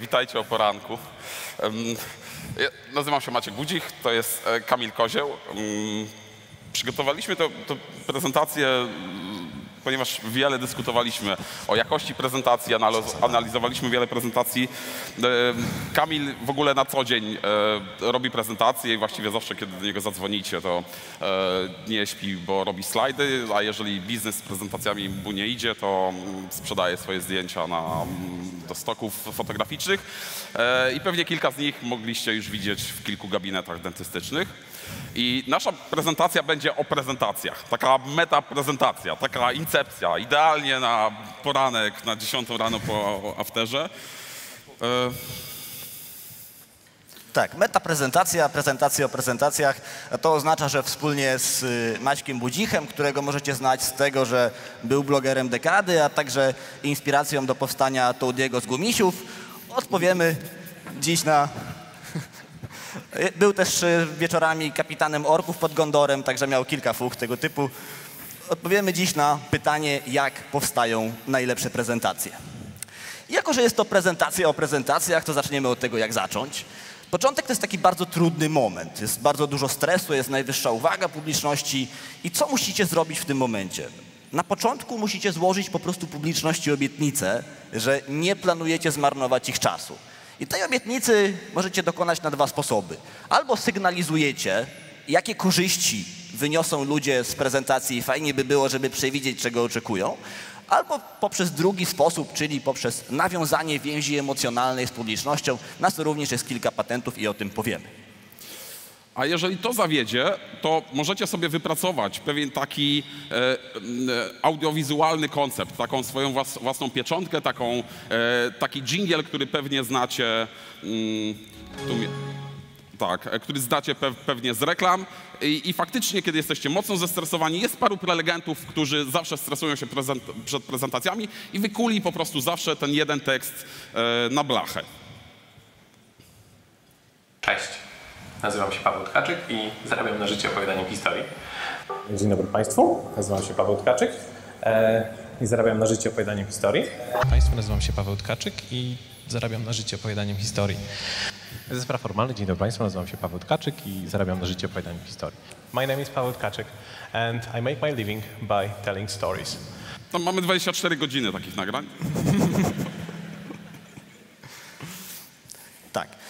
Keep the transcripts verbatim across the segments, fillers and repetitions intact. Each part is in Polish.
Witajcie o poranku. Ja nazywam się Maciej Budzich, to jest Kamil Kozieł. Przygotowaliśmy tę prezentację, ponieważ wiele dyskutowaliśmy o jakości prezentacji, analizowaliśmy wiele prezentacji. Kamil w ogóle na co dzień robi prezentacje i właściwie zawsze, kiedy do niego zadzwonicie, to nie śpi, bo robi slajdy, a jeżeli biznes z prezentacjami mu nie idzie, to sprzedaje swoje zdjęcia na, do stoków fotograficznych i pewnie kilka z nich mogliście już widzieć w kilku gabinetach dentystycznych. I nasza prezentacja będzie o prezentacjach, taka metaprezentacja, taka incepcja, idealnie na poranek, na dziesiątą rano po afterze. Tak, metaprezentacja, prezentacja o prezentacjach, to oznacza, że wspólnie z Maćkiem Budzichem, którego możecie znać z tego, że był blogerem dekady, a także inspiracją do powstania Toadiego z Gumisiów, odpowiemy dziś na... Był też wieczorami kapitanem orków pod Gondorem, także miał kilka fuch tego typu. Odpowiemy dziś na pytanie, jak powstają najlepsze prezentacje. Jako że jest to prezentacja o prezentacjach, to zaczniemy od tego, jak zacząć. Początek to jest taki bardzo trudny moment. Jest bardzo dużo stresu, jest najwyższa uwaga publiczności. I co musicie zrobić w tym momencie? Na początku musicie złożyć po prostu publiczności obietnicę, że nie planujecie zmarnować ich czasu. I tej obietnicy możecie dokonać na dwa sposoby. Albo sygnalizujecie, jakie korzyści wyniosą ludzie z prezentacji i fajnie by było, żeby przewidzieć, czego oczekują, albo poprzez drugi sposób, czyli poprzez nawiązanie więzi emocjonalnej z publicznością. Na to również jest kilka patentów i o tym powiemy. A jeżeli to zawiedzie, to możecie sobie wypracować pewien taki e, e, audiowizualny koncept, taką swoją włas, własną pieczątkę, taką, e, taki dżingiel, który pewnie znacie, mm, tu, tak, który znacie pe, pewnie z reklam. I, I faktycznie, kiedy jesteście mocno zestresowani, jest paru prelegentów, którzy zawsze stresują się prezent, przed prezentacjami i wykuli po prostu zawsze ten jeden tekst e, na blachę. Cześć. Nazywam się Paweł Tkaczyk i zarabiam na życie opowiadaniem historii. Dzień dobry Państwu, nazywam się Paweł Tkaczyk e, i zarabiam na życie opowiadaniem historii. Państwu, nazywam się Paweł Tkaczyk i zarabiam na życie opowiadaniem historii. Ze spraw formalnych, dzień dobry Państwu, nazywam się Paweł Tkaczyk i zarabiam na życie opowiadaniem historii. My name is Paweł Tkaczyk and I make my living by telling stories. No, mamy dwadzieścia cztery godziny takich nagrań.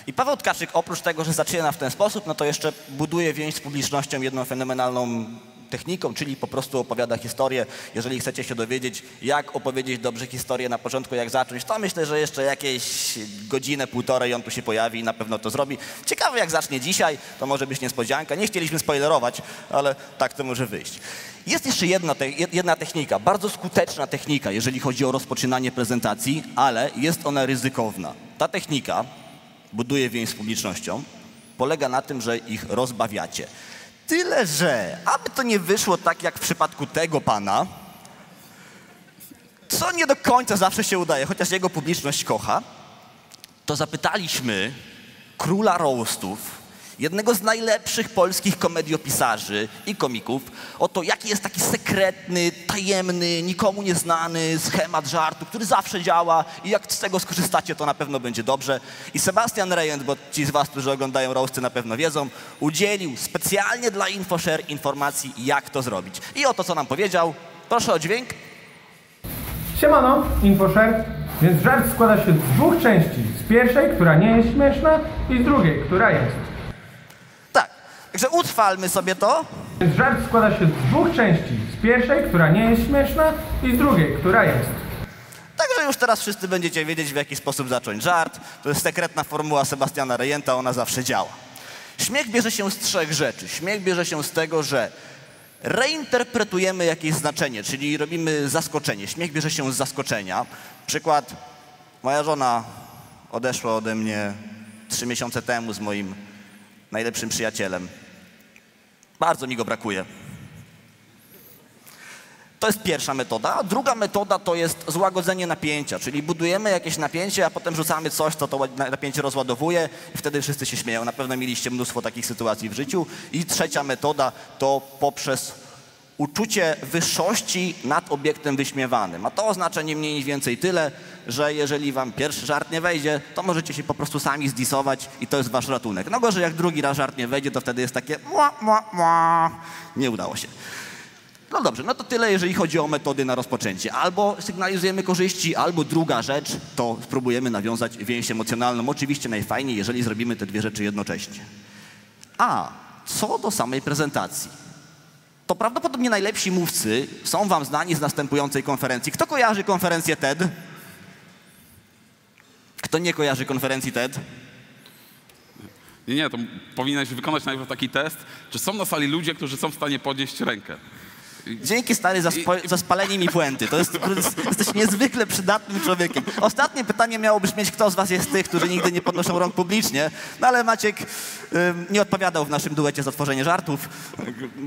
I Paweł Tkaczyk, oprócz tego, że zaczyna w ten sposób, no to jeszcze buduje więź z publicznością jedną fenomenalną techniką, czyli po prostu opowiada historię. Jeżeli chcecie się dowiedzieć, jak opowiedzieć dobrze historię na początku, jak zacząć, to myślę, że jeszcze jakieś godzinę, półtorej on tu się pojawi i na pewno to zrobi. Ciekawe, jak zacznie dzisiaj, to może być niespodzianka. Nie chcieliśmy spoilerować, ale tak to może wyjść. Jest jeszcze jedna, te, jedna technika, bardzo skuteczna technika, jeżeli chodzi o rozpoczynanie prezentacji, ale jest ona ryzykowna. Ta technika buduje więź z publicznością, polega na tym, że ich rozbawiacie. Tyle, że aby to nie wyszło tak jak w przypadku tego pana, co nie do końca zawsze się udaje, chociaż jego publiczność kocha, to zapytaliśmy króla roastów, jednego z najlepszych polskich komediopisarzy i komików, o to, jaki jest taki sekretny, tajemny, nikomu nieznany schemat żartu, który zawsze działa i jak z tego skorzystacie, to na pewno będzie dobrze. I Sebastian Rejent, bo ci z was, którzy oglądają roasty, na pewno wiedzą, udzielił specjalnie dla InfoShare informacji, jak to zrobić. I o to, co nam powiedział, proszę o dźwięk. Siemano, InfoShare. Więc żart składa się z dwóch części. Z pierwszej, która nie jest śmieszna i z drugiej, która jest. Także utrwalmy sobie to. Żart składa się z dwóch części. Z pierwszej, która nie jest śmieszna i z drugiej, która jest. Także już teraz wszyscy będziecie wiedzieć, w jaki sposób zacząć żart. To jest sekretna formuła Sebastiana Rejenta, ona zawsze działa. Śmiech bierze się z trzech rzeczy. Śmiech bierze się z tego, że reinterpretujemy jakieś znaczenie, czyli robimy zaskoczenie. Śmiech bierze się z zaskoczenia. Przykład, moja żona odeszła ode mnie trzy miesiące temu z moim najlepszym przyjacielem. Bardzo mi go brakuje. To jest pierwsza metoda. Druga metoda to jest złagodzenie napięcia, czyli budujemy jakieś napięcie, a potem rzucamy coś, co to napięcie rozładowuje i wtedy wszyscy się śmieją. Na pewno mieliście mnóstwo takich sytuacji w życiu. I trzecia metoda to poprzez uczucie wyższości nad obiektem wyśmiewanym. A to oznacza nie mniej, nie więcej tyle, że jeżeli wam pierwszy żart nie wejdzie, to możecie się po prostu sami zdisować i to jest wasz ratunek. No gorzej, jak drugi raz żart nie wejdzie, to wtedy jest takie mua, mua, mua. Nie udało się. No dobrze, no to tyle, jeżeli chodzi o metody na rozpoczęcie. Albo sygnalizujemy korzyści, albo druga rzecz, to spróbujemy nawiązać więź emocjonalną. Oczywiście najfajniej, jeżeli zrobimy te dwie rzeczy jednocześnie. A co do samej prezentacji, to prawdopodobnie najlepsi mówcy są wam znani z następującej konferencji. Kto kojarzy konferencję TED? Kto nie kojarzy konferencji TED? Nie, nie, to powinieneś wykonać najpierw taki test, czy są na sali ludzie, którzy są w stanie podnieść rękę. Dzięki, stary, za, za spalenie mi puenty. To jest, jesteś niezwykle przydatnym człowiekiem. Ostatnie pytanie miałoby brzmieć, kto z was jest tych, którzy nigdy nie podnoszą rąk publicznie, no ale Maciek ym, nie odpowiadał w naszym duecie za tworzenie żartów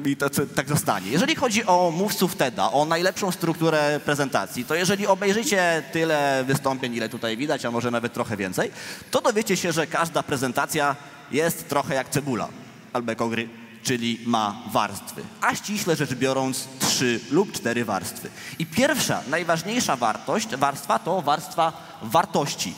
i to, to, tak zostanie. Jeżeli chodzi o mówców TEDa, o najlepszą strukturę prezentacji, to jeżeli obejrzycie tyle wystąpień, ile tutaj widać, a może nawet trochę więcej, to dowiecie się, że każda prezentacja jest trochę jak cebula albo jak ogry, czyli ma warstwy, a ściśle rzecz biorąc trzy lub cztery warstwy. I pierwsza, najważniejsza wartość, warstwa to warstwa wartości,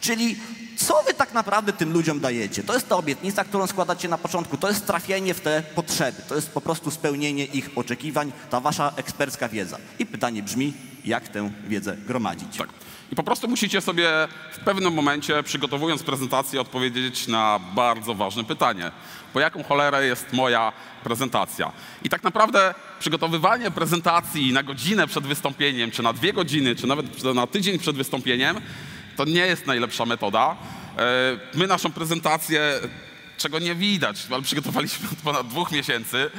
czyli co wy tak naprawdę tym ludziom dajecie. To jest ta obietnica, którą składacie na początku, to jest trafienie w te potrzeby, to jest po prostu spełnienie ich oczekiwań, ta wasza ekspercka wiedza. I pytanie brzmi, jak tę wiedzę gromadzić. Tak. I po prostu musicie sobie w pewnym momencie, przygotowując prezentację, odpowiedzieć na bardzo ważne pytanie. Po jaką cholerę jest moja prezentacja? I tak naprawdę przygotowywanie prezentacji na godzinę przed wystąpieniem, czy na dwie godziny, czy nawet na tydzień przed wystąpieniem, to nie jest najlepsza metoda. My naszą prezentację, czego nie widać, ale przygotowaliśmy od ponad dwóch miesięcy.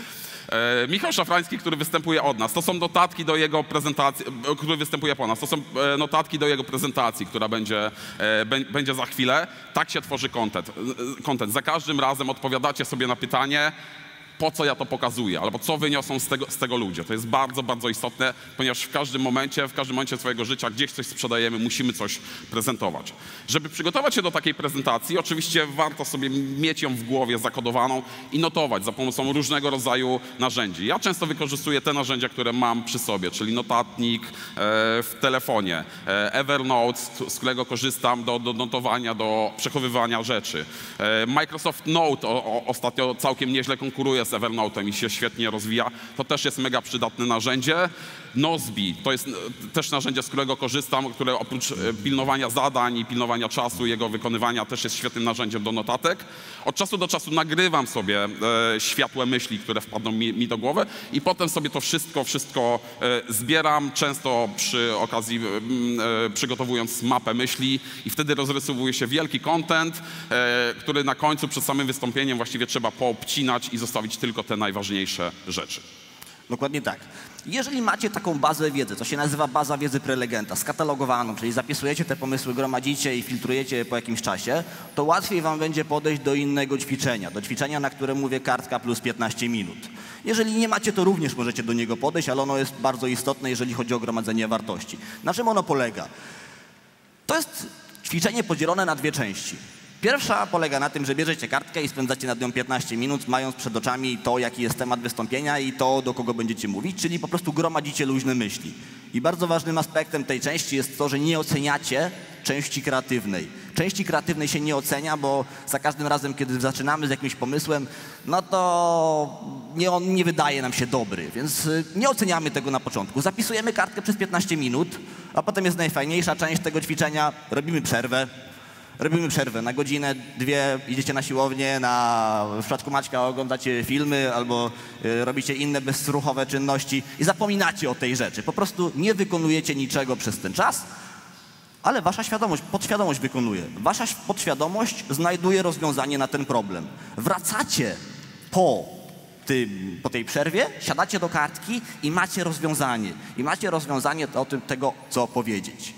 Michał Szafrański, który występuje od nas, to są notatki do jego prezentacji, który występuje po nas, to są notatki do jego prezentacji, która będzie, będzie za chwilę. Tak się tworzy content. content. Za każdym razem odpowiadacie sobie na pytanie, po co ja to pokazuję, albo co wyniosą z tego, z tego ludzie. To jest bardzo, bardzo istotne, ponieważ w każdym momencie, w każdym momencie swojego życia gdzieś coś sprzedajemy, musimy coś prezentować. Żeby przygotować się do takiej prezentacji, oczywiście warto sobie mieć ją w głowie zakodowaną i notować za pomocą różnego rodzaju narzędzi. Ja często wykorzystuję te narzędzia, które mam przy sobie, czyli notatnik e, w telefonie, e, Evernote, z którego korzystam do, do notowania, do przechowywania rzeczy. E, Microsoft Note o, o, ostatnio całkiem nieźle konkuruje z Evernote'em i się świetnie rozwija, to też jest mega przydatne narzędzie. Nozbi to jest też narzędzie, z którego korzystam, które oprócz pilnowania zadań i pilnowania czasu, jego wykonywania, też jest świetnym narzędziem do notatek. Od czasu do czasu nagrywam sobie e, światłe myśli, które wpadną mi, mi do głowy i potem sobie to wszystko, wszystko e, zbieram, często przy okazji e, przygotowując mapę myśli i wtedy rozrysowuje się wielki content, e, który na końcu przed samym wystąpieniem właściwie trzeba poobcinać i zostawić tylko te najważniejsze rzeczy. Dokładnie tak. Jeżeli macie taką bazę wiedzy, to się nazywa baza wiedzy prelegenta, skatalogowaną, czyli zapisujecie te pomysły, gromadzicie i filtrujecie je po jakimś czasie, to łatwiej wam będzie podejść do innego ćwiczenia, do ćwiczenia, na które mówię kartka plus piętnaście minut. Jeżeli nie macie, to również możecie do niego podejść, ale ono jest bardzo istotne, jeżeli chodzi o gromadzenie wartości. Na czym ono polega? To jest ćwiczenie podzielone na dwie części. Pierwsza polega na tym, że bierzecie kartkę i spędzacie nad nią piętnaście minut, mając przed oczami to, jaki jest temat wystąpienia i to, do kogo będziecie mówić, czyli po prostu gromadzicie luźne myśli. I bardzo ważnym aspektem tej części jest to, że nie oceniacie części kreatywnej. Części kreatywnej się nie ocenia, bo za każdym razem, kiedy zaczynamy z jakimś pomysłem, no to nie, on nie wydaje nam się dobry, więc nie oceniamy tego na początku. Zapisujemy kartkę przez piętnaście minut, a potem jest najfajniejsza część tego ćwiczenia, robimy przerwę. Robimy przerwę na godzinę, dwie, idziecie na siłownię, na, w przypadku Maćka oglądacie filmy albo y, robicie inne bezruchowe czynności i zapominacie o tej rzeczy. Po prostu nie wykonujecie niczego przez ten czas, ale wasza świadomość, podświadomość wykonuje. Wasza podświadomość znajduje rozwiązanie na ten problem. Wracacie po, tym, po tej przerwie, siadacie do kartki i macie rozwiązanie. I macie rozwiązanie o tym, tego, co powiedzieć.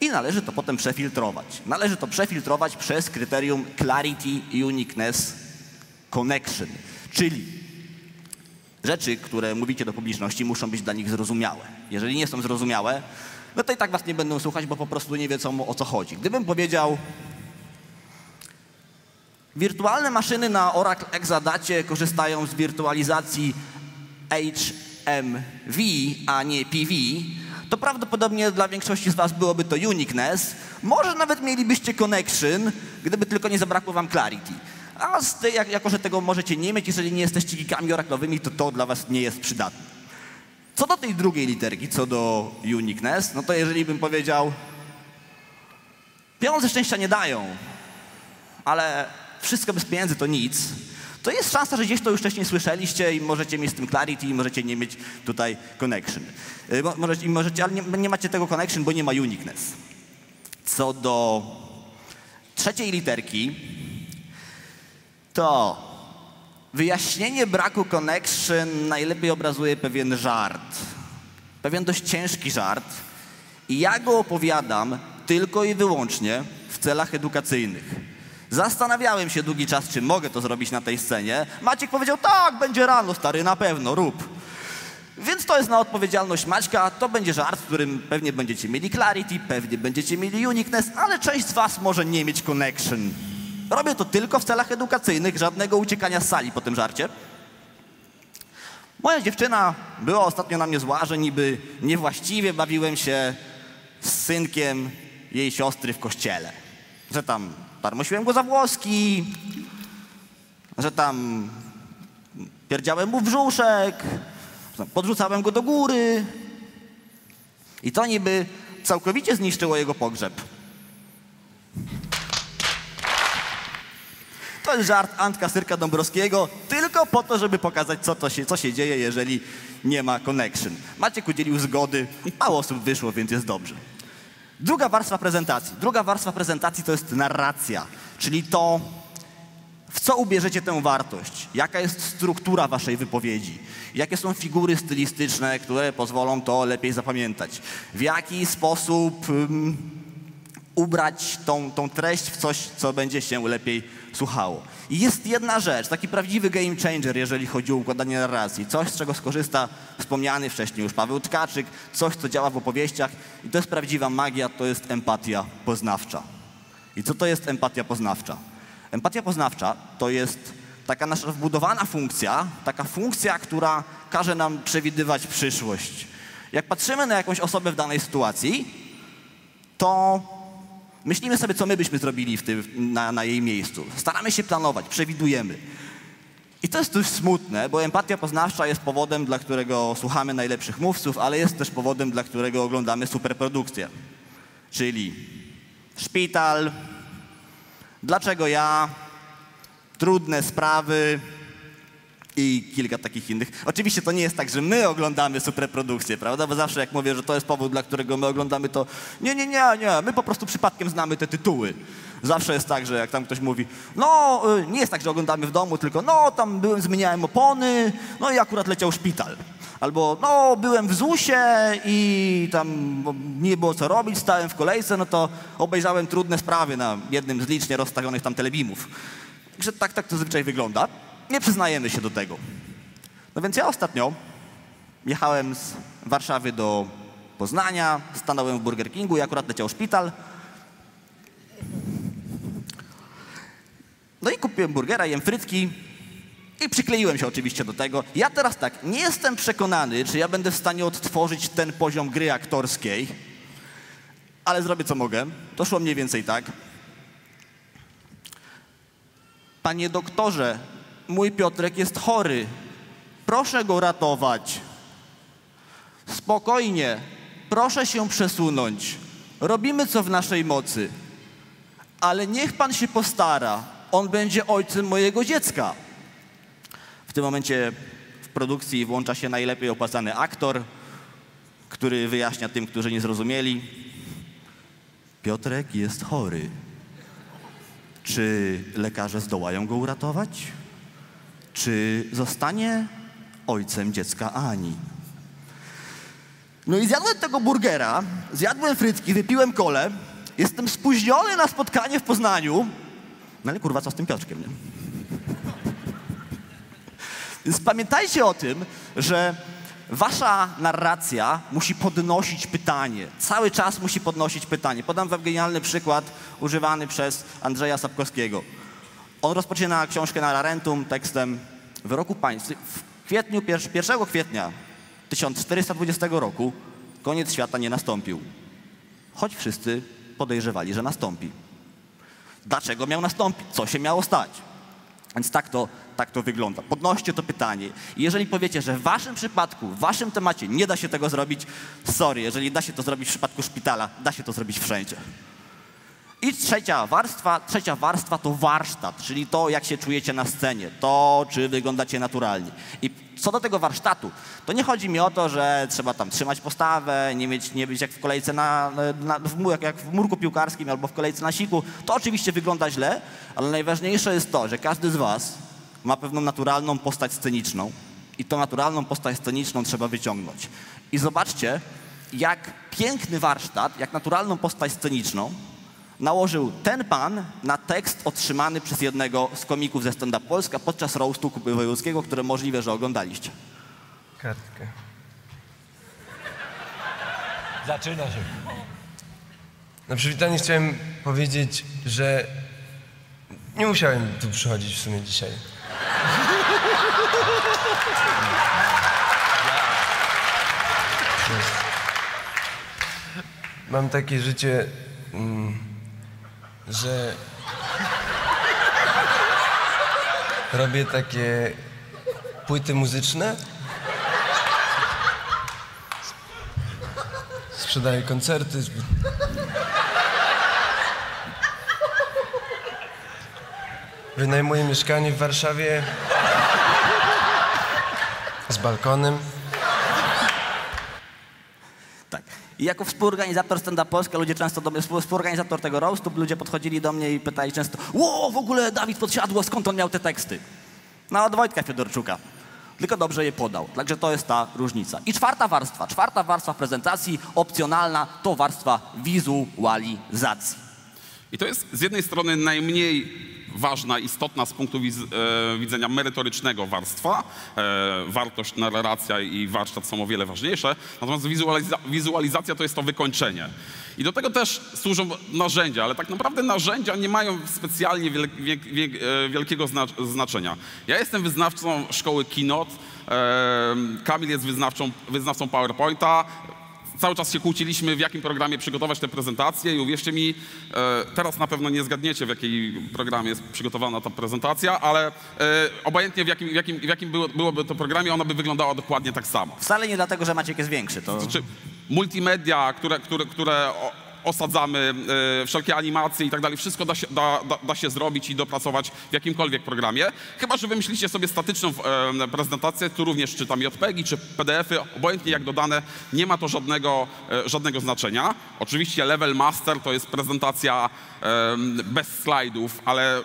I należy to potem przefiltrować. Należy to przefiltrować przez kryterium Clarity, Uniqueness, Connection. Czyli rzeczy, które mówicie do publiczności, muszą być dla nich zrozumiałe. Jeżeli nie są zrozumiałe, no to i tak was nie będą słuchać, bo po prostu nie wiedzą, o co chodzi. Gdybym powiedział, wirtualne maszyny na Oracle Exadacie korzystają z wirtualizacji H M V, a nie P V, to prawdopodobnie dla większości z was byłoby to uniqueness. Może nawet mielibyście connection, gdyby tylko nie zabrakło wam clarity. A z tej, jak, jako że tego możecie nie mieć, jeżeli nie jesteście geekami oraklowymi, to to dla was nie jest przydatne. Co do tej drugiej literki, co do uniqueness, no to jeżeli bym powiedział, pieniądze szczęścia nie dają, ale wszystko bez pieniędzy to nic, to jest szansa, że gdzieś to już wcześniej słyszeliście i możecie mieć z tym clarity i możecie nie mieć tutaj connection. Mo możecie, możecie, ale nie, nie macie tego connection, bo nie ma uniqueness. Co do trzeciej literki, to wyjaśnienie braku connection najlepiej obrazuje pewien żart. Pewien dość ciężki żart. I ja go opowiadam tylko i wyłącznie w celach edukacyjnych. Zastanawiałem się długi czas, czy mogę to zrobić na tej scenie. Maciek powiedział, tak, będzie rano, stary, na pewno, rób. Więc to jest na odpowiedzialność Maćka. To będzie żart, w którym pewnie będziecie mieli clarity, pewnie będziecie mieli uniqueness, ale część z was może nie mieć connection. Robię to tylko w celach edukacyjnych, żadnego uciekania z sali po tym żarcie. Moja dziewczyna była ostatnio na mnie zła, że niby niewłaściwie bawiłem się z synkiem jej siostry w kościele. Że tam tarmosiłem go za włoski, że tam pierdziałem mu w brzuszek, podrzucałem go do góry. I to niby całkowicie zniszczyło jego pogrzeb. To jest żart Antka Syrka Dąbrowskiego, tylko po to, żeby pokazać, co, to się, co się dzieje, jeżeli nie ma connection. Maciek udzielił zgody, mało osób wyszło, więc jest dobrze. Druga warstwa prezentacji. Druga warstwa prezentacji to jest narracja, czyli to, w co ubierzecie tę wartość, jaka jest struktura waszej wypowiedzi, jakie są figury stylistyczne, które pozwolą to lepiej zapamiętać, w jaki sposób um, ubrać tą, tą treść w coś, co będzie się lepiej słuchało. I jest jedna rzecz, taki prawdziwy game changer, jeżeli chodzi o układanie narracji. Coś, z czego skorzysta wspomniany wcześniej już Paweł Tkaczyk, coś, co działa w opowieściach. I to jest prawdziwa magia, to jest empatia poznawcza. I co to jest empatia poznawcza? Empatia poznawcza to jest taka nasza wbudowana funkcja, taka funkcja, która każe nam przewidywać przyszłość. Jak patrzymy na jakąś osobę w danej sytuacji, to myślimy sobie, co my byśmy zrobili w tym, na, na jej miejscu. Staramy się planować, przewidujemy. I to jest dość smutne, bo empatia poznawcza jest powodem, dla którego słuchamy najlepszych mówców, ale jest też powodem, dla którego oglądamy superprodukcje. Czyli szpital, dlaczego ja, trudne sprawy i kilka takich innych. Oczywiście to nie jest tak, że my oglądamy superprodukcję, prawda? Bo zawsze jak mówię, że to jest powód, dla którego my oglądamy, to nie, nie, nie, nie, my po prostu przypadkiem znamy te tytuły. Zawsze jest tak, że jak tam ktoś mówi, no nie jest tak, że oglądamy w domu, tylko no tam byłem, zmieniałem opony, no i akurat leciał szpital. Albo no byłem w zusie i tam nie było co robić, stałem w kolejce, no to obejrzałem trudne sprawy na jednym z licznie rozstawionych tam telebimów. Także tak, tak to zwyczaj wygląda. Nie przyznajemy się do tego. No więc ja ostatnio jechałem z Warszawy do Poznania, stanąłem w Burger Kingu i akurat leciał szpital. No i kupiłem burgera, jem frytki i przykleiłem się oczywiście do tego. Ja teraz tak, nie jestem przekonany, czy ja będę w stanie odtworzyć ten poziom gry aktorskiej, ale zrobię co mogę. To szło mniej więcej tak. Panie doktorze, mój Piotrek jest chory. Proszę go ratować. Spokojnie. Proszę się przesunąć. Robimy co w naszej mocy. Ale niech pan się postara. On będzie ojcem mojego dziecka. W tym momencie w produkcji włącza się najlepiej opłacany aktor, który wyjaśnia tym, którzy nie zrozumieli. Piotrek jest chory. Czy lekarze zdołają go uratować? Czy zostanie ojcem dziecka Ani? No i zjadłem tego burgera, zjadłem frytki, wypiłem kolę, jestem spóźniony na spotkanie w Poznaniu. No ale kurwa, co z tym Piotrkiem, nie? Więc pamiętajcie o tym, że wasza narracja musi podnosić pytanie. Cały czas musi podnosić pytanie. Podam wam genialny przykład używany przez Andrzeja Sapkowskiego. On rozpoczyna książkę na Rarentum tekstem wyroku państw, W kwietniu, pierwszego kwietnia tysiąc czterysta dwudziestego roku koniec świata nie nastąpił, choć wszyscy podejrzewali, że nastąpi. Dlaczego miał nastąpić? Co się miało stać? Więc tak to, tak to wygląda. Podnoście to pytanie. I jeżeli powiecie, że w waszym przypadku, w waszym temacie nie da się tego zrobić, sorry, jeżeli da się to zrobić w przypadku szpitala, da się to zrobić wszędzie. I trzecia warstwa, trzecia warstwa to warsztat, czyli to, jak się czujecie na scenie, to, czy wyglądacie naturalnie. I co do tego warsztatu, to nie chodzi mi o to, że trzeba tam trzymać postawę, nie, mieć, nie być jak w kolejce na, na, w, jak w murku piłkarskim albo w kolejce na siku. To oczywiście wygląda źle, ale najważniejsze jest to, że każdy z was ma pewną naturalną postać sceniczną i tą naturalną postać sceniczną trzeba wyciągnąć. I zobaczcie, jak piękny warsztat, jak naturalną postać sceniczną nałożył ten pan na tekst otrzymany przez jednego z komików ze Standard Polska podczas roastu Kuby Wojewódzkiego, które możliwe, że oglądaliście. Kartkę. Zaczyna się. Na przywitanie chciałem powiedzieć, że nie musiałem tu przychodzić w sumie dzisiaj. Mam takie życie... Mm, że robię takie płyty muzyczne, sprzedaję koncerty, wynajmuję mieszkanie w Warszawie z balkonem. I jako współorganizator Stand-up Polska, ludzie często do mnie, współorganizator tego roastu, ludzie podchodzili do mnie i pytali często: "Ło, w ogóle Dawid Podsiadło, skąd on miał te teksty?" No, od Wojtka Fiedorczuka. Tylko dobrze je podał. Także to jest ta różnica. I czwarta warstwa, czwarta warstwa prezentacji, opcjonalna, to warstwa wizualizacji. I to jest z jednej strony najmniej ważna, istotna z punktu widzenia merytorycznego warstwa. Wartość, narracja i warsztat są o wiele ważniejsze. Natomiast wizualiza wizualizacja to jest to wykończenie. I do tego też służą narzędzia, ale tak naprawdę narzędzia nie mają specjalnie wiel wiek wiek wielkiego zna znaczenia. Ja jestem wyznawcą szkoły Keynote, Kamil jest wyznawcą, wyznawcą PowerPointa. Cały czas się kłóciliśmy, w jakim programie przygotować tę prezentację i uwierzcie mi, teraz na pewno nie zgadniecie, w jakim programie jest przygotowana ta prezentacja, ale obojętnie w jakim, w jakim, w jakim było, byłoby to programie, ona by wyglądała dokładnie tak samo. Wcale nie dlatego, że Maciek jest większy. To znaczy, multimedia, które, które, które osadzamy, wszelkie animacje i tak dalej, wszystko da się, da, da, da się zrobić i dopracować w jakimkolwiek programie. Chyba że wymyślicie sobie statyczną prezentację, tu również czytam J P G czy P D F-y, obojętnie jak dodane, nie ma to żadnego, żadnego znaczenia. Oczywiście level master to jest prezentacja bez slajdów, ale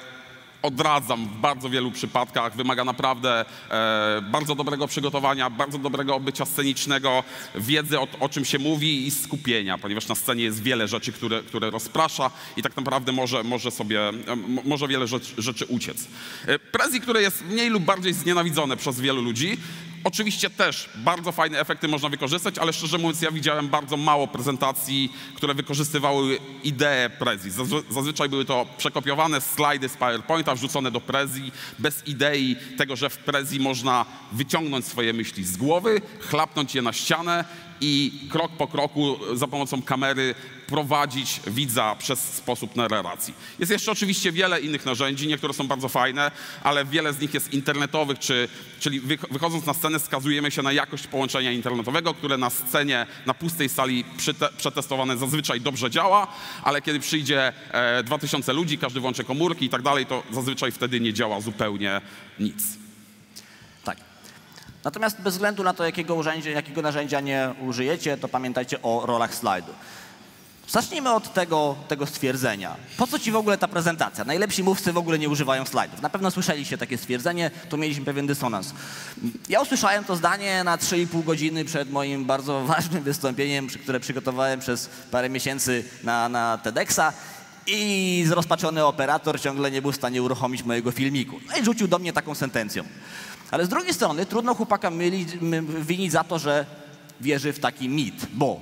odradzam w bardzo wielu przypadkach, wymaga naprawdę e, bardzo dobrego przygotowania, bardzo dobrego obycia scenicznego, wiedzy o, o czym się mówi i skupienia, ponieważ na scenie jest wiele rzeczy, które, które rozprasza i tak naprawdę może, może sobie, może wiele rzecz, rzeczy uciec. Prezi, które jest mniej lub bardziej znienawidzone przez wielu ludzi, oczywiście też bardzo fajne efekty można wykorzystać, ale szczerze mówiąc ja widziałem bardzo mało prezentacji, które wykorzystywały ideę Prezi. Zazwyczaj były to przekopiowane slajdy z PowerPointa, wrzucone do Prezi, bez idei tego, że w Prezi można wyciągnąć swoje myśli z głowy, chlapnąć je na ścianę i krok po kroku za pomocą kamery prowadzić widza przez sposób narracji. Jest jeszcze oczywiście wiele innych narzędzi, niektóre są bardzo fajne, ale wiele z nich jest internetowych, czy, czyli wychodząc na scenę skazujemy się na jakość połączenia internetowego, które na scenie, na pustej sali przetestowane zazwyczaj dobrze działa, ale kiedy przyjdzie e, dwa tysiące ludzi, każdy włączy komórki i tak dalej, to zazwyczaj wtedy nie działa zupełnie nic. Natomiast bez względu na to, jakiego, urzędzie, jakiego narzędzia nie użyjecie, to pamiętajcie o rolach slajdu. Zacznijmy od tego, tego stwierdzenia. Po co ci w ogóle ta prezentacja? Najlepsi mówcy w ogóle nie używają slajdów. Na pewno słyszeliście takie stwierdzenie, tu mieliśmy pewien dysonans. Ja usłyszałem to zdanie na trzy i pół godziny przed moim bardzo ważnym wystąpieniem, które przygotowałem przez parę miesięcy na, na TEDxa. I zrozpaczony operator ciągle nie był w stanie uruchomić mojego filmiku. No i rzucił do mnie taką sentencją. Ale z drugiej strony trudno chłopaka mylić, winić za to, że wierzy w taki mit, bo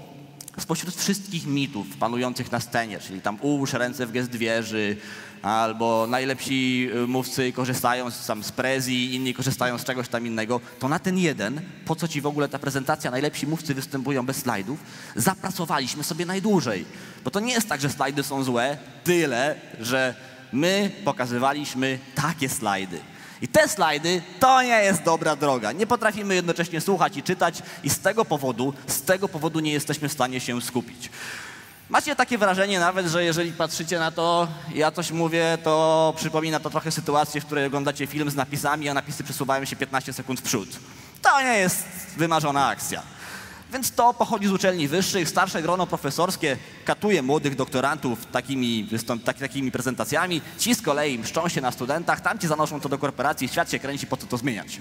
spośród wszystkich mitów panujących na scenie, czyli tam ułóż ręce w gest wieży, albo najlepsi mówcy korzystają z, tam z Prezi, inni korzystają z czegoś tam innego, to na ten jeden, po co ci w ogóle ta prezentacja, najlepsi mówcy występują bez slajdów, zapracowaliśmy sobie najdłużej. Bo to nie jest tak, że slajdy są złe, tyle, że my pokazywaliśmy takie slajdy. I te slajdy to nie jest dobra droga. Nie potrafimy jednocześnie słuchać i czytać i z tego powodu, z tego powodu nie jesteśmy w stanie się skupić. Macie takie wrażenie nawet, że jeżeli patrzycie na to, ja coś mówię, to przypomina to trochę sytuację, w której oglądacie film z napisami, a napisy przesuwają się piętnaście sekund w przód. To nie jest wymarzona akcja. Więc to pochodzi z uczelni wyższych, starsze grono profesorskie katuje młodych doktorantów takimi, tak, takimi prezentacjami, ci z kolei mszczą się na studentach, tamci zanoszą to do korporacji, świat się kręci, po co to zmieniać.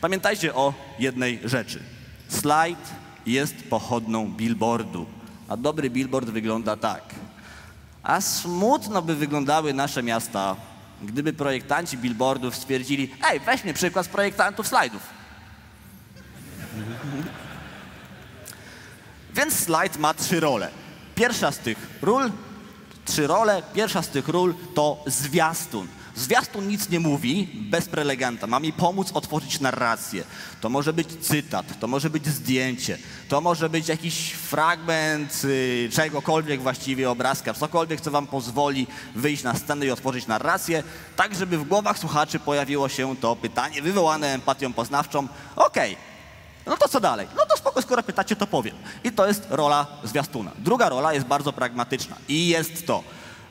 Pamiętajcie o jednej rzeczy. Slajd jest pochodną billboardu, a dobry billboard wygląda tak. A smutno by wyglądały nasze miasta, gdyby projektanci billboardów stwierdzili, ej, weźmy przykład z projektantów slajdów. Więc slajd ma trzy role. Pierwsza z tych ról, trzy role, pierwsza z tych ról to zwiastun. Zwiastun nic nie mówi bez prelegenta. Ma mi pomóc otworzyć narrację. To może być cytat, to może być zdjęcie, to może być jakiś fragment yy, czegokolwiek właściwie, obrazka, cokolwiek, co wam pozwoli wyjść na scenę i otworzyć narrację, tak żeby w głowach słuchaczy pojawiło się to pytanie wywołane empatią poznawczą. Okej. Okay. No to co dalej? No to spoko, skoro pytacie, to powiem. I to jest rola zwiastuna. Druga rola jest bardzo pragmatyczna i jest to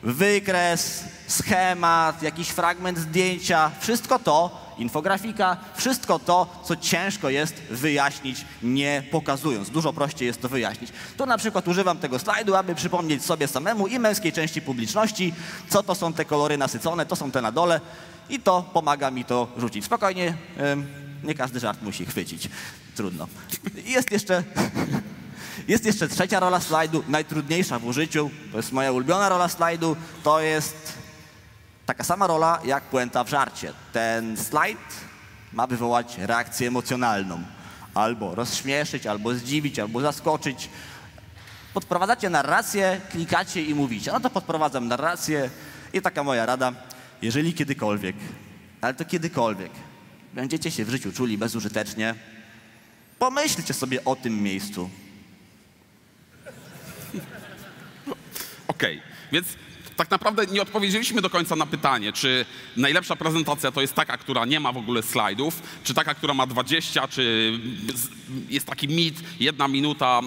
wykres, schemat, jakiś fragment zdjęcia, wszystko to, infografika, wszystko to, co ciężko jest wyjaśnić, nie pokazując. Dużo prościej jest to wyjaśnić. Tu na przykład używam tego slajdu, aby przypomnieć sobie samemu i męskiej części publiczności, co to są te kolory nasycone, to są te na dole i to pomaga mi to rzucić. Spokojnie, nie każdy żart musi chwycić. Trudno. Jest jeszcze, jest jeszcze trzecia rola slajdu, najtrudniejsza w użyciu, to jest moja ulubiona rola slajdu, to jest taka sama rola jak puenta w żarcie. Ten slajd ma wywołać reakcję emocjonalną, albo rozśmieszyć, albo zdziwić, albo zaskoczyć. Podprowadzacie narrację, klikacie i mówicie, no to podprowadzam narrację i taka moja rada, jeżeli kiedykolwiek, ale to kiedykolwiek, będziecie się w życiu czuli bezużytecznie, pomyślcie sobie o tym miejscu. Okej, okay. Więc tak naprawdę nie odpowiedzieliśmy do końca na pytanie, czy najlepsza prezentacja to jest taka, która nie ma w ogóle slajdów, czy taka, która ma dwadzieścia, czy jest taki mit, jedna minuta,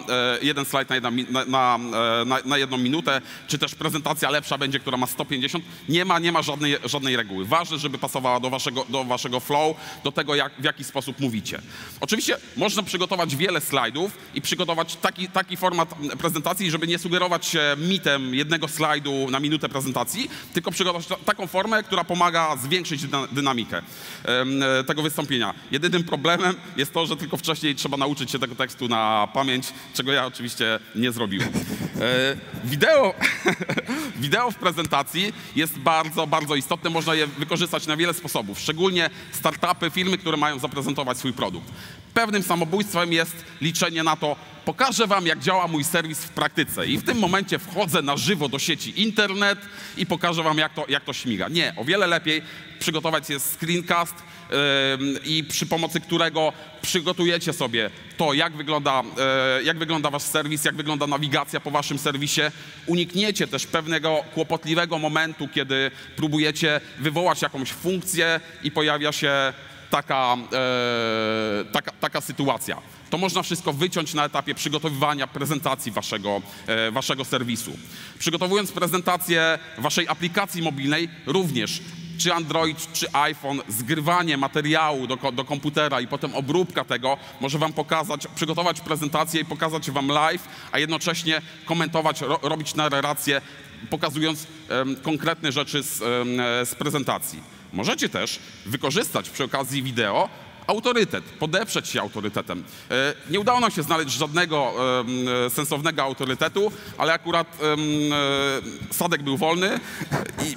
jeden slajd na, jedna, na, na, na jedną minutę, czy też prezentacja lepsza będzie, która ma sto pięćdziesiąt. Nie ma, nie ma żadnej, żadnej reguły. Ważne, żeby pasowała do waszego, do waszego flow, do tego, jak, w jaki sposób mówicie. Oczywiście można przygotować wiele slajdów i przygotować taki, taki format prezentacji, żeby nie sugerować się mitem jednego slajdu na minutę, prezentacji, tylko przygotować taką formę, która pomaga zwiększyć dynamikę tego wystąpienia. Jedynym problemem jest to, że tylko wcześniej trzeba nauczyć się tego tekstu na pamięć, czego ja oczywiście nie zrobiłem. Wideo, wideo w prezentacji jest bardzo, bardzo istotne. Można je wykorzystać na wiele sposobów, szczególnie startupy, firmy, które mają zaprezentować swój produkt. Pewnym samobójstwem jest liczenie na to, pokażę wam, jak działa mój serwis w praktyce i w tym momencie wchodzę na żywo do sieci internet i pokażę wam, jak to, jak to śmiga. Nie, o wiele lepiej przygotować jest screencast yy, i przy pomocy którego przygotujecie sobie to, jak wygląda, yy, jak wygląda wasz serwis, jak wygląda nawigacja po waszym serwisie. Unikniecie też pewnego kłopotliwego momentu, kiedy próbujecie wywołać jakąś funkcję i pojawia się taka, e, taka, taka sytuacja. To można wszystko wyciąć na etapie przygotowywania prezentacji waszego, e, waszego serwisu. Przygotowując prezentację waszej aplikacji mobilnej również, czy Android, czy iPhone, zgrywanie materiału do, do komputera i potem obróbka tego może wam pokazać, przygotować prezentację i pokazać wam live, a jednocześnie komentować, ro, robić narrację, pokazując e, konkretne rzeczy z, e, z prezentacji. Możecie też wykorzystać przy okazji wideo autorytet, podeprzeć się autorytetem. Nie udało nam się znaleźć żadnego sensownego autorytetu, ale akurat Sadek był wolny i...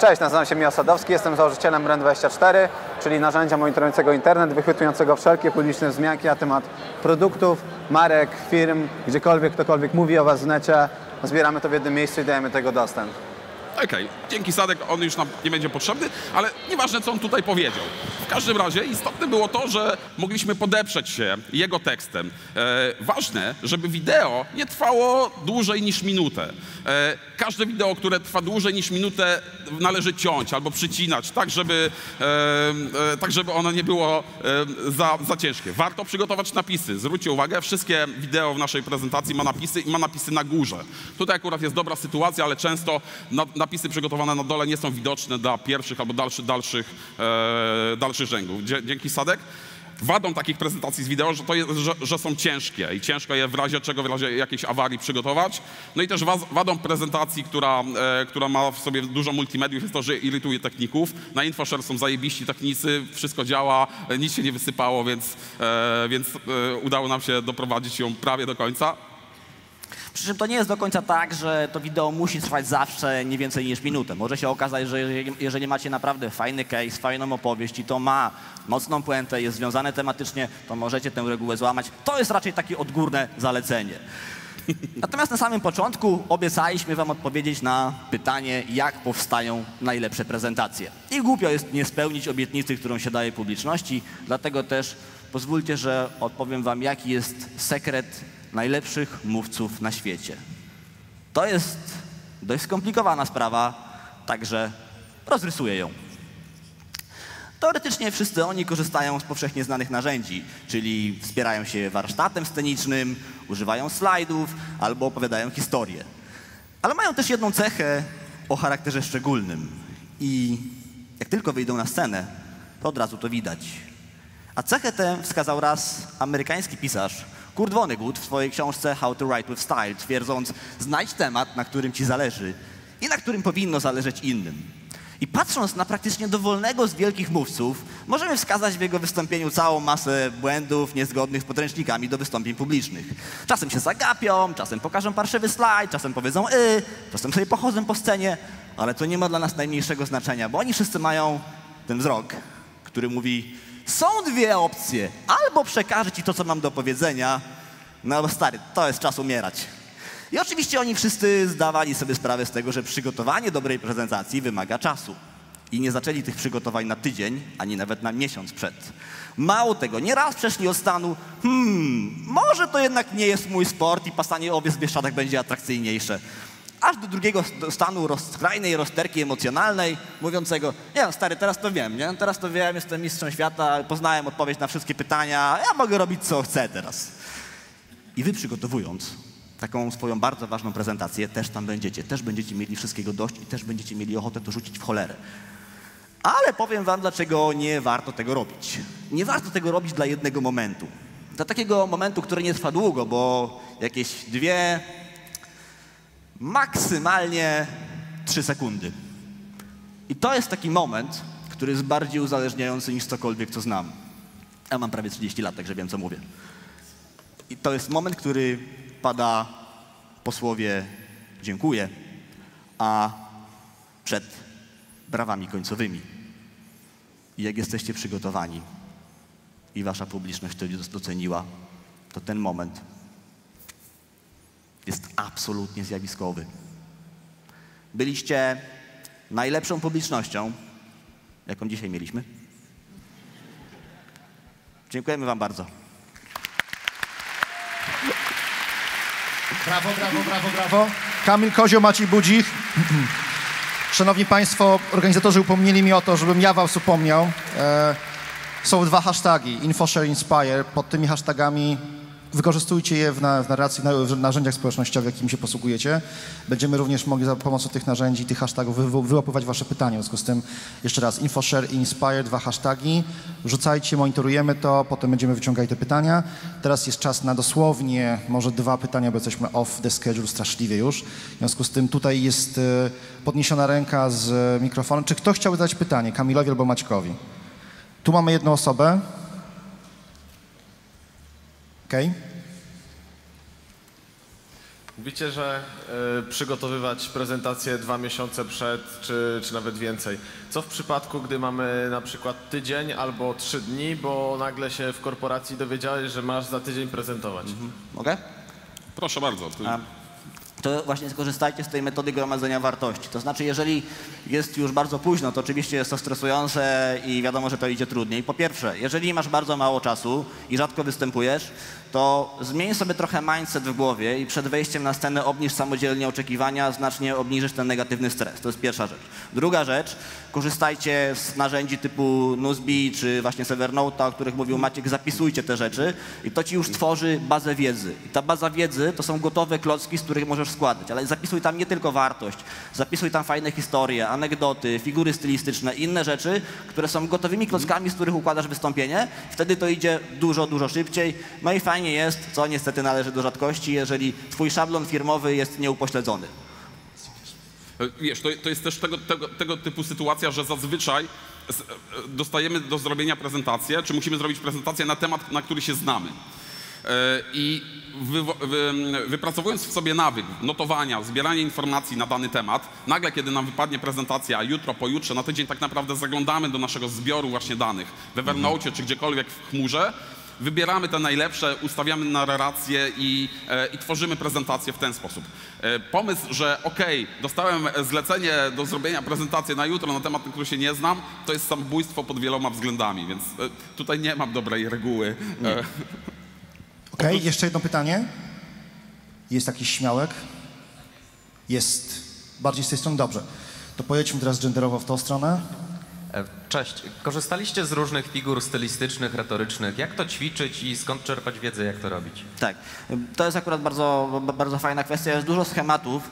Cześć, nazywam się Miłosz Sadowski, jestem założycielem Brand dwadzieścia cztery, czyli narzędzia monitorującego internet, wychwytującego wszelkie publiczne wzmianki na temat produktów, marek, firm, gdziekolwiek, ktokolwiek mówi o Was w necie. Zbieramy to w jednym miejscu i dajemy tego dostęp. Okej, okay. Dzięki Sadek, on już nam nie będzie potrzebny, ale nieważne, co on tutaj powiedział. W każdym razie istotne było to, że mogliśmy podeprzeć się jego tekstem. E, ważne, żeby wideo nie trwało dłużej niż minutę. E, każde wideo, które trwa dłużej niż minutę, należy ciąć albo przycinać, tak żeby, e, e, tak żeby ono nie było e, za, za ciężkie. Warto przygotować napisy. Zwróćcie uwagę, wszystkie wideo w naszej prezentacji ma napisy i ma napisy na górze. Tutaj akurat jest dobra sytuacja, ale często na, napisy przygotowane na dole nie są widoczne dla pierwszych albo dalszych, dalszych, e, dalszych rzędów. Dzięki Sadek. Wadą takich prezentacji z wideo, że, to jest, że, że są ciężkie i ciężko je w razie czego, w razie jakiejś awarii przygotować. No i też wadą prezentacji, która, e, która ma w sobie dużo multimediów, jest to, że irytuje techników. Na InfoShare są zajebiści technicy, wszystko działa, nic się nie wysypało, więc, e, więc e, udało nam się doprowadzić ją prawie do końca. Przy czym to nie jest do końca tak, że to wideo musi trwać zawsze nie więcej niż minutę. Może się okazać, że jeżeli macie naprawdę fajny case, fajną opowieść i to ma mocną puentę, jest związane tematycznie, to możecie tę regułę złamać. To jest raczej takie odgórne zalecenie. Natomiast na samym początku obiecaliśmy Wam odpowiedzieć na pytanie, jak powstają najlepsze prezentacje. I głupio jest nie spełnić obietnicy, którą się daje publiczności, dlatego też pozwólcie, że odpowiem Wam, jaki jest sekret najlepszych mówców na świecie. To jest dość skomplikowana sprawa, także rozrysuję ją. Teoretycznie wszyscy oni korzystają z powszechnie znanych narzędzi, czyli wspierają się warsztatem scenicznym, używają slajdów albo opowiadają historię. Ale mają też jedną cechę o charakterze szczególnym i jak tylko wyjdą na scenę, to od razu to widać. A cechę tę wskazał raz amerykański pisarz Kurt Vonnegut w swojej książce How to Write with Style, twierdząc, znajdź temat, na którym ci zależy i na którym powinno zależeć innym. I patrząc na praktycznie dowolnego z wielkich mówców, możemy wskazać w jego wystąpieniu całą masę błędów niezgodnych z podręcznikami do wystąpień publicznych. Czasem się zagapią, czasem pokażą parszywy slajd, czasem powiedzą y, czasem sobie pochodzą po scenie, ale to nie ma dla nas najmniejszego znaczenia, bo oni wszyscy mają ten wzrok, który mówi, są dwie opcje. Albo przekażę ci to, co mam do powiedzenia, no bo stary, to jest czas umierać. I oczywiście oni wszyscy zdawali sobie sprawę z tego, że przygotowanie dobrej prezentacji wymaga czasu. I nie zaczęli tych przygotowań na tydzień, ani nawet na miesiąc przed. Mało tego, nieraz przeszli od stanu, hmm, może to jednak nie jest mój sport i pasanie owiec w Bieszczadach będzie atrakcyjniejsze. Aż do drugiego stanu roz, skrajnej rozterki emocjonalnej, mówiącego, nie no stary, teraz to wiem, nie? Teraz to wiem, jestem mistrzem świata, poznałem odpowiedź na wszystkie pytania, ja mogę robić co chcę teraz. I wy przygotowując taką swoją bardzo ważną prezentację, też tam będziecie, też będziecie mieli wszystkiego dość i też będziecie mieli ochotę to rzucić w cholerę. Ale powiem wam, dlaczego nie warto tego robić. Nie warto tego robić dla jednego momentu. Dla takiego momentu, który nie trwa długo, bo jakieś dwie... maksymalnie trzy sekundy. I to jest taki moment, który jest bardziej uzależniający niż cokolwiek, co znam. Ja mam prawie trzydzieści lat, także wiem, co mówię. I to jest moment, który pada po słowie dziękuję, a przed brawami końcowymi. I jak jesteście przygotowani i wasza publiczność to doceniła, to ten moment jest absolutnie zjawiskowy. Byliście najlepszą publicznością, jaką dzisiaj mieliśmy. Dziękujemy wam bardzo. Brawo, brawo, brawo, brawo. Kamil Kozieł, Maciej Budzich. Szanowni Państwo, organizatorzy upomnieli mi o to, żebym ja was upomniał. Są dwa hasztagi, InfoShare, Inspire. Pod tymi hasztagami wykorzystujcie je w narracji, w narzędziach społecznościowych, jakimi się posługujecie. Będziemy również mogli za pomocą tych narzędzi, tych hashtagów wyłapywać wasze pytania. W związku z tym jeszcze raz InfoShare i Inspire, dwa hasztagi. Rzucajcie, monitorujemy to, potem będziemy wyciągali te pytania. Teraz jest czas na dosłownie może dwa pytania, bo jesteśmy off the schedule straszliwie już. W związku z tym tutaj jest podniesiona ręka z mikrofonem. Czy ktoś chciałby zadać pytanie Kamilowi albo Maćkowi? Tu mamy jedną osobę. Okej. Okay. Mówicie, że y, przygotowywać prezentację dwa miesiące przed, czy, czy nawet więcej. Co w przypadku, gdy mamy na przykład tydzień albo trzy dni, bo nagle się w korporacji dowiedziałeś, że masz za tydzień prezentować? Mhm. Mogę? Proszę bardzo. Ty... A, to właśnie skorzystajcie z tej metody gromadzenia wartości. To znaczy, jeżeli jest już bardzo późno, to oczywiście jest to stresujące i wiadomo, że to idzie trudniej. Po pierwsze, jeżeli masz bardzo mało czasu i rzadko występujesz, to zmień sobie trochę mindset w głowie i przed wejściem na scenę obniż samodzielnie oczekiwania, znacznie obniżysz ten negatywny stres. To jest pierwsza rzecz. Druga rzecz, korzystajcie z narzędzi typu Nozbi czy właśnie Evernote, o których mówił Maciek, zapisujcie te rzeczy i to ci już tworzy bazę wiedzy. I ta baza wiedzy to są gotowe klocki, z których możesz składać, ale zapisuj tam nie tylko wartość, zapisuj tam fajne historie, anegdoty, figury stylistyczne i inne rzeczy, które są gotowymi klockami, z których układasz wystąpienie. Wtedy to idzie dużo, dużo szybciej. No i fajnie jest, co niestety należy do rzadkości, jeżeli twój szablon firmowy jest nieupośledzony. Wiesz, to, to jest też tego, tego, tego typu sytuacja, że zazwyczaj dostajemy do zrobienia prezentację, czy musimy zrobić prezentację na temat, na który się znamy. I wy, wy, wypracowując w sobie nawyk notowania, zbierania informacji na dany temat, nagle, kiedy nam wypadnie prezentacja jutro, pojutrze, na tydzień, tak naprawdę zaglądamy do naszego zbioru właśnie danych w Evernote czy gdziekolwiek w chmurze, wybieramy te najlepsze, ustawiamy na relacje i, i tworzymy prezentację w ten sposób. Pomysł, że okej, okay, dostałem zlecenie do zrobienia prezentacji na jutro na temat, na który się nie znam, to jest samobójstwo pod wieloma względami, więc tutaj nie mam dobrej reguły. Okej, okay, jeszcze jedno pytanie. Jest jakiś śmiałek? Jest. Bardziej z tej strony? Dobrze. To pojedźmy teraz genderowo w tą stronę. Cześć. Korzystaliście z różnych figur stylistycznych, retorycznych. Jak to ćwiczyć i skąd czerpać wiedzę, jak to robić? Tak. To jest akurat bardzo, bardzo fajna kwestia. Jest dużo schematów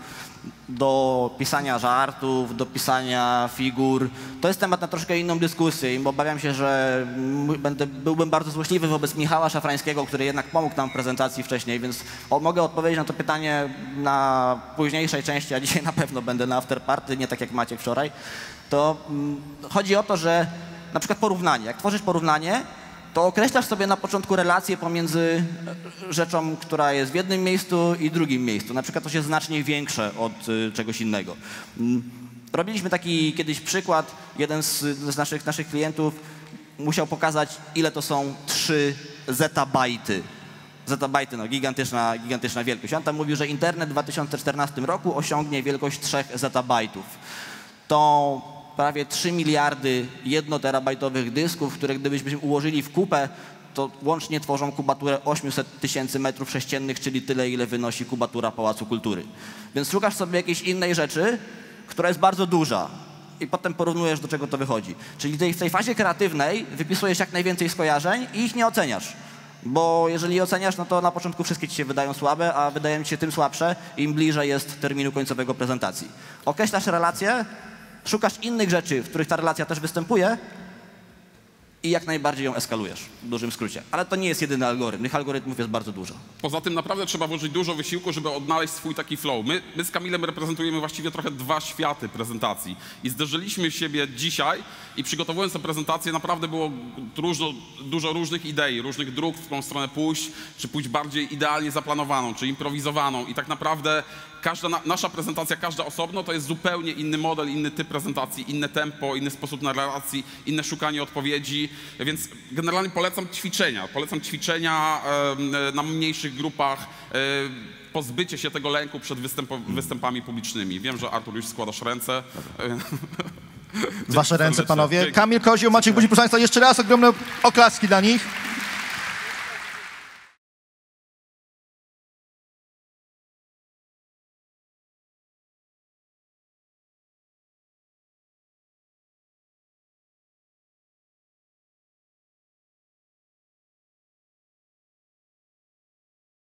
do pisania żartów, do pisania figur. To jest temat na troszkę inną dyskusję, bo obawiam się, że będę, byłbym bardzo złośliwy wobec Michała Szafrańskiego, który jednak pomógł nam w prezentacji wcześniej, więc o, mogę odpowiedzieć na to pytanie na późniejszej części, a dzisiaj na pewno będę na afterparty, nie tak jak Maciek wczoraj. To mm, chodzi o to, że na przykład porównanie. Jak tworzysz porównanie, to określasz sobie na początku relację pomiędzy rzeczą, która jest w jednym miejscu i drugim miejscu. Na przykład to się znacznie większe od y, czegoś innego. Robiliśmy taki kiedyś przykład. Jeden z, z naszych, naszych klientów musiał pokazać, ile to są trzy zetabajty. Zetabajty, no gigantyczna, gigantyczna wielkość. On tam mówił, że internet w dwa tysiące czternastym roku osiągnie wielkość trzech zetabajtów. To prawie trzy miliardy jednoterabajtowych dysków, które gdybyśmy ułożyli w kupę, to łącznie tworzą kubaturę osiemset tysięcy metrów sześciennych, czyli tyle, ile wynosi kubatura Pałacu Kultury. Więc szukasz sobie jakiejś innej rzeczy, która jest bardzo duża i potem porównujesz, do czego to wychodzi. Czyli tej, w tej fazie kreatywnej wypisujesz jak najwięcej skojarzeń i ich nie oceniasz. Bo jeżeli oceniasz, no to na początku wszystkie ci się wydają słabe, a wydają ci się tym słabsze, im bliżej jest terminu końcowego prezentacji. Określasz relację, szukasz innych rzeczy, w których ta relacja też występuje i jak najbardziej ją eskalujesz, w dużym skrócie. Ale to nie jest jedyny algorytm, tych algorytmów jest bardzo dużo. Poza tym naprawdę trzeba włożyć dużo wysiłku, żeby odnaleźć swój taki flow. My, my z Kamilem reprezentujemy właściwie trochę dwa światy prezentacji i zderzyliśmy siebie dzisiaj i przygotowując tę prezentację naprawdę było dużo, dużo różnych idei, różnych dróg, w którą stronę pójść, czy pójść bardziej idealnie zaplanowaną, czy improwizowaną i tak naprawdę Każda na, nasza prezentacja, każda osobno, to jest zupełnie inny model, inny typ prezentacji, inne tempo, inny sposób narracji, inne szukanie odpowiedzi, więc generalnie polecam ćwiczenia, polecam ćwiczenia y, na mniejszych grupach, y, pozbycie się tego lęku przed występo, występami publicznymi. Wiem, że Artur, już składasz ręce. Wasze ręce, panowie. Kamil Kozieł, Maciej Budzich, proszę państwa, jeszcze raz ogromne oklaski dla nich.